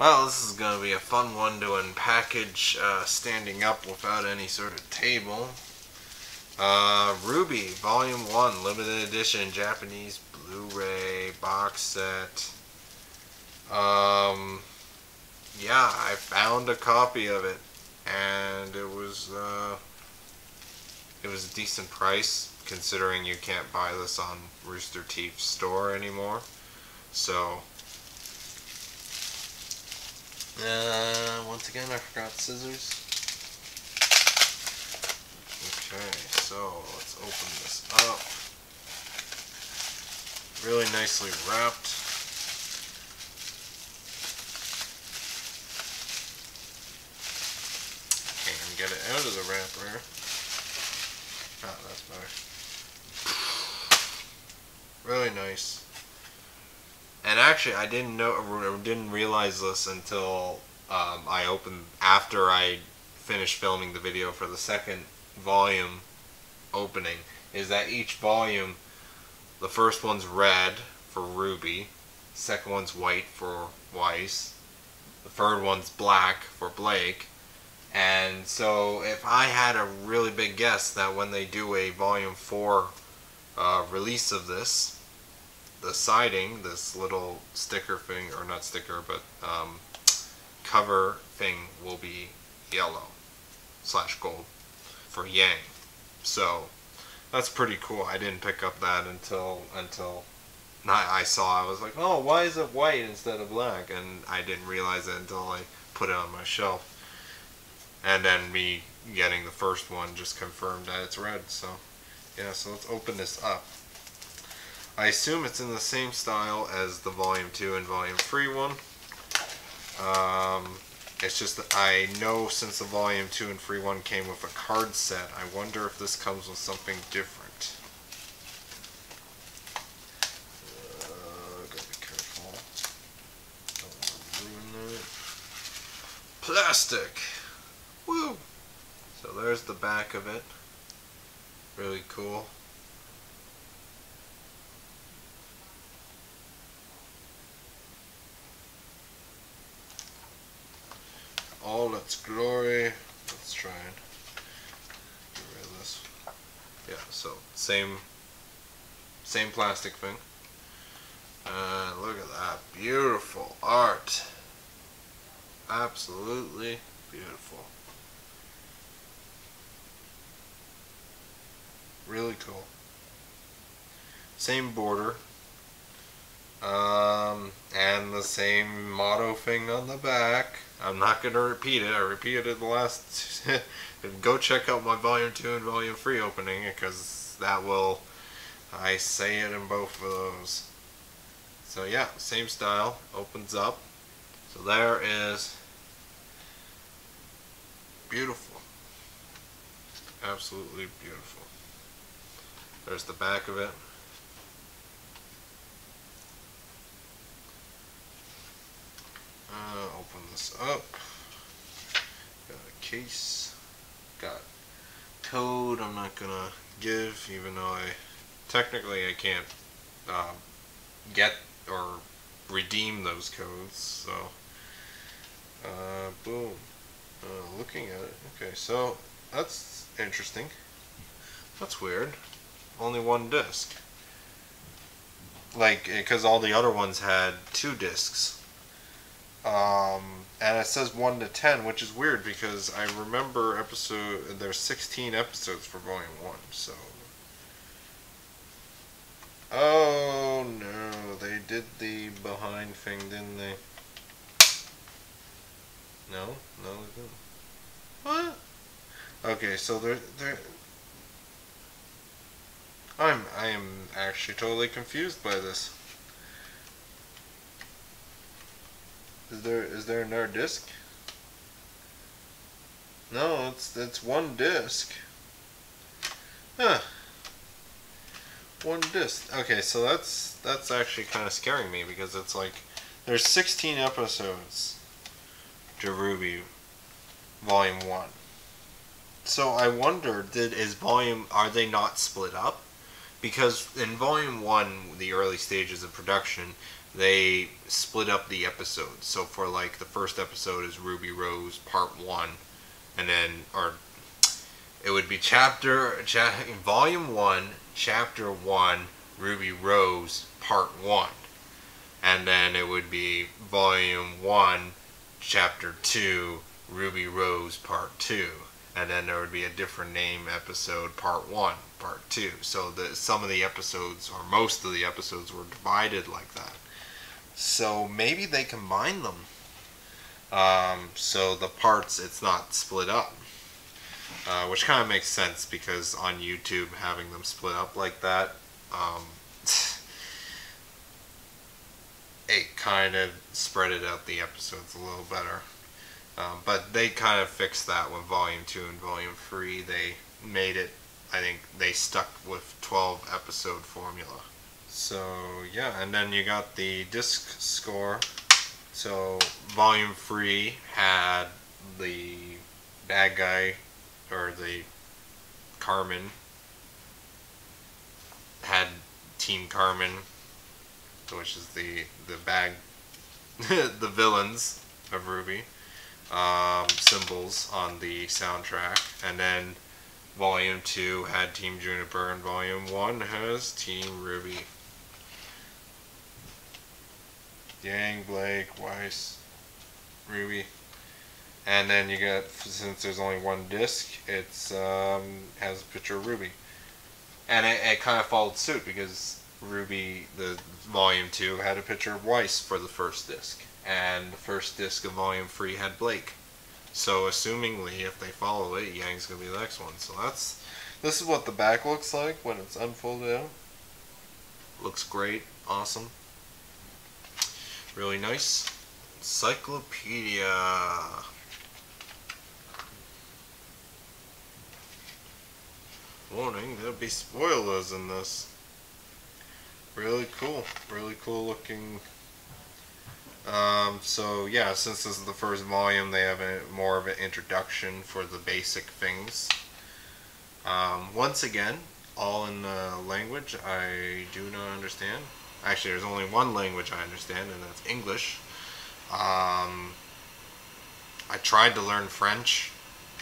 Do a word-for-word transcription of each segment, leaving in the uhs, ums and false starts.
Well, this is going to be a fun one to unpackage uh, standing up without any sort of table. Uh, RWBY Volume one Limited Edition Japanese Blu-ray box set. Um, yeah, I found a copy of it, and it was, uh, it was a decent price, considering you can't buy this on Rooster Teeth's store anymore. So... Uh, once again, I forgot scissors. Okay, so let's open this up. Really nicely wrapped. And get it out of the wrapper. Ah, that's better. Really nice. And actually, I didn't know, didn't realize this until um, I opened, after I finished filming the video for the second volume opening, is that each volume, the first one's red for RWBY, second one's white for Weiss, the third one's black for Blake, and so if I had a really big guess that when they do a volume four uh, release of this, the siding, this little sticker thing, or not sticker, but um, cover thing will be yellow slash gold for Yang. So that's pretty cool. I didn't pick up that until until I saw. I was like, oh, why is it white instead of black? And I didn't realize it until I put it on my shelf. And then me getting the first one just confirmed that it's red. So yeah, so let's open this up. I assume it's in the same style as the Volume two and Volume three one. Um, it's just that I know since the Volume two and Free one came with a card set, I wonder if this comes with something different. Uh, gotta be careful. Don't ruin it. Plastic! Woo! So there's the back of it. Really cool. All its glory. Let's try and get rid of this. Yeah, so same same plastic thing. Uh, look at that. Beautiful art. Absolutely beautiful. Really cool. Same border. Um, and the same motto thing on the back. I'm not going to repeat it. I repeated it the last... Go check out my Volume two and Volume three opening, because that will... I say it in both of those. So yeah, same style. Opens up. So there is... Beautiful. Absolutely beautiful. There's the back of it. Uh, open this up. Got a case. Got code I'm not gonna give, even though I technically I can't uh, get or redeem those codes. So uh, boom. Uh, looking at it. Okay, so that's interesting. That's weird. Only one disc. Like, because all the other ones had two discs. Um, and it says one to ten, which is weird because I remember episode, there's sixteen episodes for Volume one, so. Oh no, they did the behind thing, didn't they? No? No, they didn't. What? Okay, so they're, they're... I'm, I am actually totally confused by this. Is there is there another disc? No, it's it's one disc. Huh. One disc. Okay, so that's that's actually kind of scaring me, because it's like there's sixteen episodes to RWBY Volume one. So I wonder, did is volume are they not split up? Because in Volume one, the early stages of production, they split up the episodes. So for like the first episode is Ruby Rose part one, and then or it would be chapter cha volume one, chapter one, Ruby Rose part one, and then it would be volume one, chapter two, Ruby Rose part two, and then there would be a different name episode part one, part two. So the some of the episodes, or most of the episodes, were divided like that. So maybe they combine them, um, so the parts, it's not split up, uh, which kind of makes sense, because on YouTube having them split up like that, um, it kind of spreaded out the episodes a little better. Um, but they kind of fixed that with Volume two and Volume three. They made it, I think, they stuck with twelve episode formula. So, yeah, and then you got the disc score. So, Volume three had the bad guy, or the Carmen, had Team C R M N, which is the, the bad, the villains of RWBY. Um, symbols on the soundtrack, and then Volume two had Team Juniper, and Volume one has Team RWBY. Yang, Blake, Weiss, RWBY, and then you got, since there's only one disc, it's um, has a picture of RWBY, and it, it kind of followed suit, because RWBY, the Volume two, had a picture of Weiss for the first disc. And the first disc of Volume three had Blake. So, assumingly, if they follow it, Yang's going to be the next one. So that's, this is what the back looks like when it's unfolded out. Looks great. Awesome. Really nice. Encyclopedia. Warning, there'll be spoilers in this. Really cool. Really cool looking... Um, so yeah, since this is the first volume, they have a, more of an introduction for the basic things. Um, once again, all in the language I do not understand. Actually, there's only one language I understand, and that's English. Um, I tried to learn French.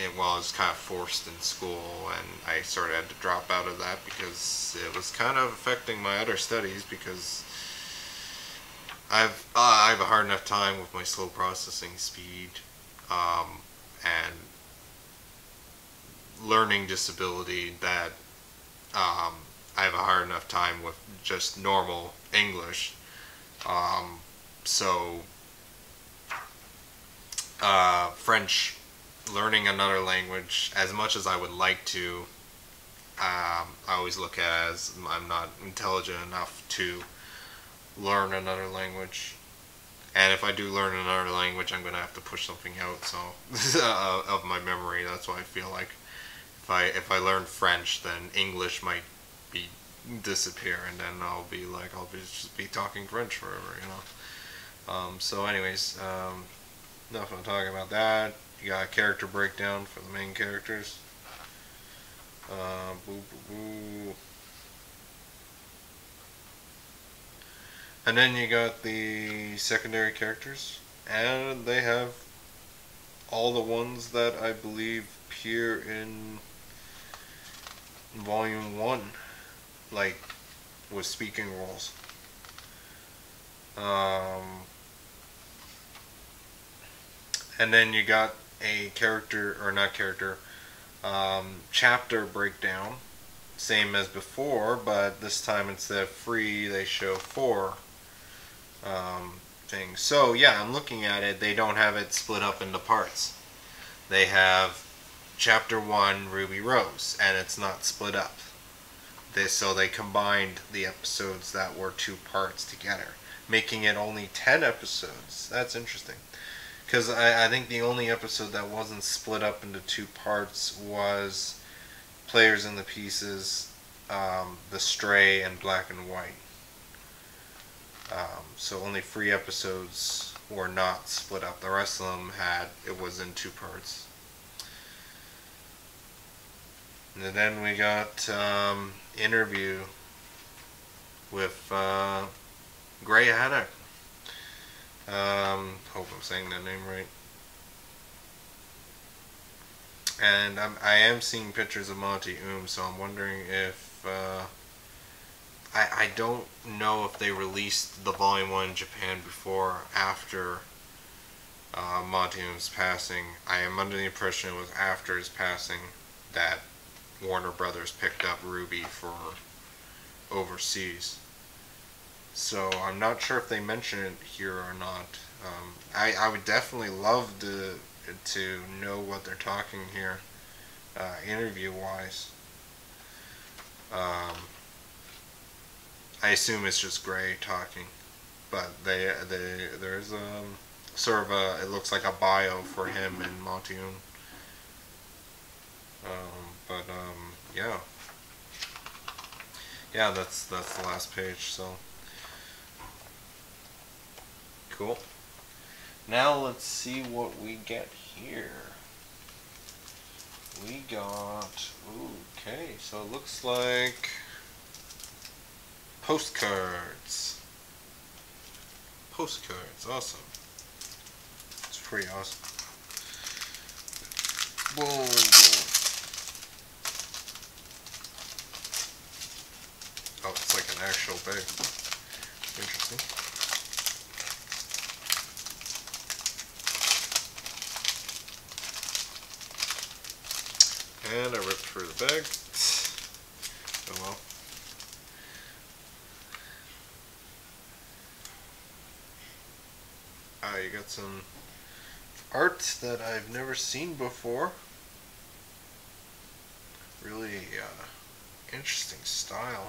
It, well, I was kind of forced in school, and I sort of had to drop out of that because it was kind of affecting my other studies, because... I've, uh, I have a hard enough time with my slow processing speed, um, and learning disability, that um, I have a hard enough time with just normal English. Um, so uh, French, learning another language, as much as I would like to, um, I always look at it as I'm not intelligent enough to learn another language, and if I do learn another language, I'm gonna have to push something out, so uh, of my memory. That's why I feel like if I if I learn French, then English might be disappear, and then I'll be like I'll be, just be talking French forever, you know. Um, so, anyways, um, enough of talking about that. You got a character breakdown for the main characters. Uh, boo boo boo. And then you got the secondary characters, and they have all the ones that I believe appear in Volume one, like with speaking roles. Um, and then you got a character, or not character, um, chapter breakdown, same as before, but this time instead of three, they show four. Um, thing. So yeah, I'm looking at it, they don't have it split up into parts. They have Chapter one, RWBY Rose, and it's not split up. They, so they combined the episodes that were two parts together, making it only ten episodes. That's interesting. Because I, I think the only episode that wasn't split up into two parts was Players in the Pieces, um, The Stray, and Black and White. Um, so only three episodes were not split up. The rest of them had, it was in two parts. And then we got um, interview with uh, Gray Haddock. Um, hope I'm saying that name right. And I'm, I am seeing pictures of Monty Oum, so I'm wondering if uh, I I don't know if they released the Volume One in Japan before or after uh, Monty Oum's passing. I am under the impression it was after his passing that Warner Brothers picked up RWBY for overseas. So I'm not sure if they mention it here or not. Um, I I would definitely love to to know what they're talking here, uh, interview wise. Um, I assume it's just Gray talking, but they they there's um sort of a, it looks like a bio for him and Monty Oum. Um, but um, yeah, yeah, that's that's the last page. So cool. Now let's see what we get here. We got, okay, so it looks like postcards. Postcards, awesome. It's pretty awesome. Whoa, whoa. Oh, it's like an actual bag. Interesting. And I ripped through the bag. Oh well. Ah, you got some art that I've never seen before. Really uh, interesting style.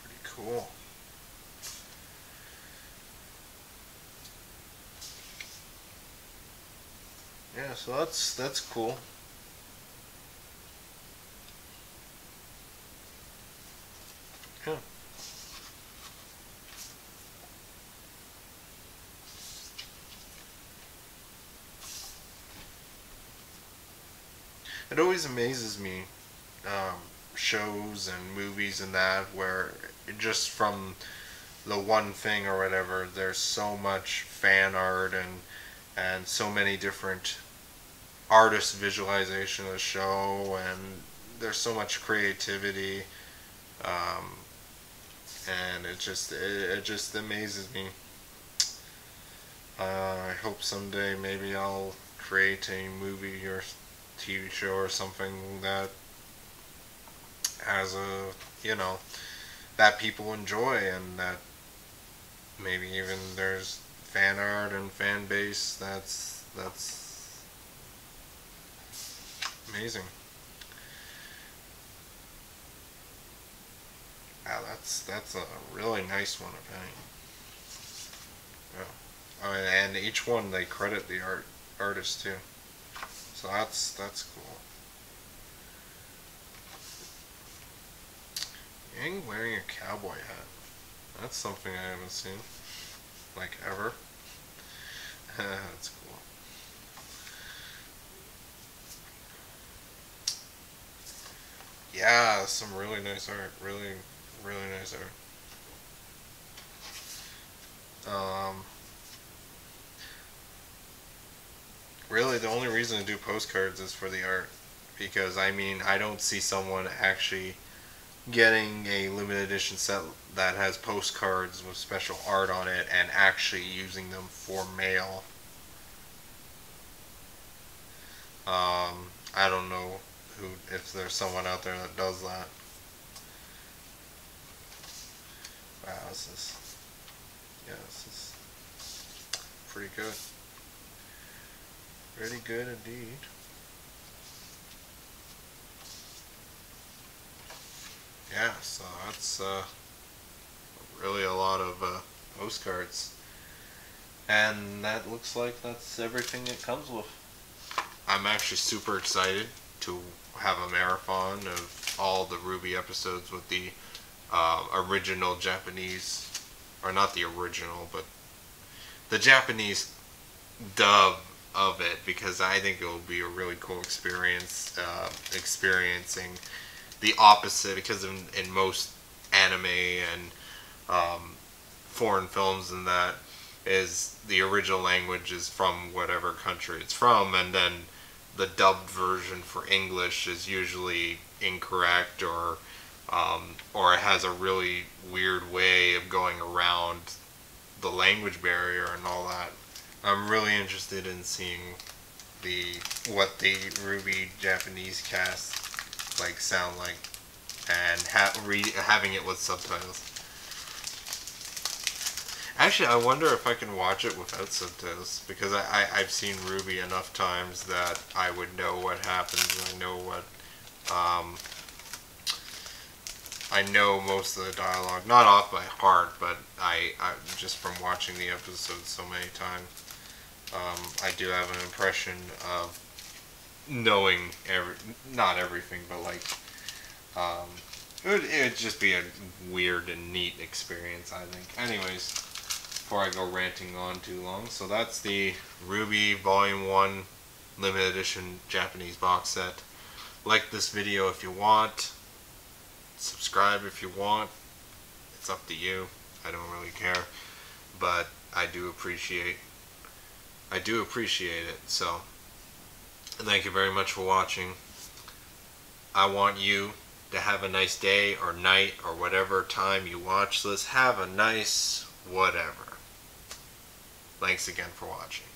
Pretty cool. Yeah, so that's that's cool. Yeah. It always amazes me, um, shows and movies and that, where it just from the one thing or whatever, there's so much fan art and and so many different artist visualization of the show, and there's so much creativity, um, and it just it, it just amazes me. Uh, I hope someday maybe I'll create a movie or T V show or something that has a, you know, that people enjoy, and that maybe even there's fan art and fan base. That's that's amazing. Wow, that's that's a really nice one, apparently. Yeah. Oh, and each one they credit the art artist too. So that's that's cool. And wearing a cowboy hat. That's something I haven't seen, like, ever. That's cool. Yeah, some really nice art. Really, really nice art. Um, really, the only reason to do postcards is for the art. Because, I mean, I don't see someone actually getting a limited edition set that has postcards with special art on it and actually using them for mail. Um, I don't know who, if there's someone out there that does that. Wow, this is, yeah, this is pretty good. Pretty good indeed. Yeah, so that's uh, really a lot of uh, postcards. And that looks like that's everything it comes with. I'm actually super excited to have a marathon of all the RWBY episodes with the uh, original Japanese, or not the original, but the Japanese dub of it, because I think it will be a really cool experience, uh, experiencing the opposite, because in, in most anime and um, foreign films, and that is the original language is from whatever country it's from, and then the dubbed version for English is usually incorrect, or um, or it has a really weird way of going around the language barrier and all that. I'm really interested in seeing the what the RWBY Japanese cast like sound like, and ha re having it with subtitles. Actually, I wonder if I can watch it without subtitles, because I, I, I've seen RWBY enough times that I would know what happens, and I know what, um, I know most of the dialogue, not off by heart, but I, I just from watching the episodes so many times, um, I do have an impression of knowing every, not everything, but like, um, it would, it would just be a weird and neat experience, I think. Anyways, before I go ranting on too long, so that's the RWBY Volume one Limited Edition Japanese box set. Like this video if you want, subscribe if you want, it's up to you, I don't really care, but I do appreciate, I do appreciate it, so thank you very much for watching. I want you to have a nice day or night or whatever time you watch this, have a nice whatever. Thanks again for watching.